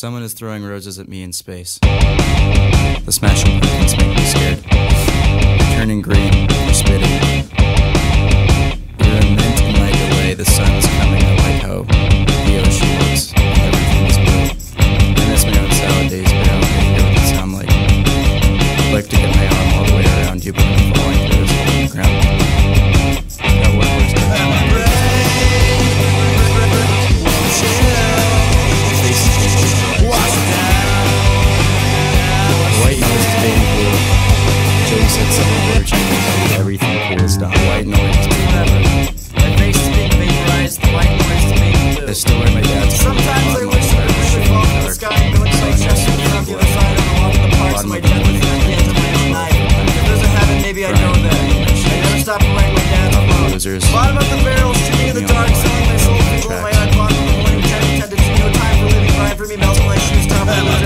Someone is throwing roses at me in space. The smashing things make me scared. Turning green, you're spitting. You're a mint in my delay, the sun's coming out like ho. The ocean looks, everything's blue. I miss my own salad days, but I don't really know what they sound like. I'd like to get my arm all the way around you, but I'm falling through this ground. Bottom of the barrel, shooting in the dark, selling my soul, control my iPod, the morning, 10 attendants, no time for living, grind for me, melting my shoes, top of my life.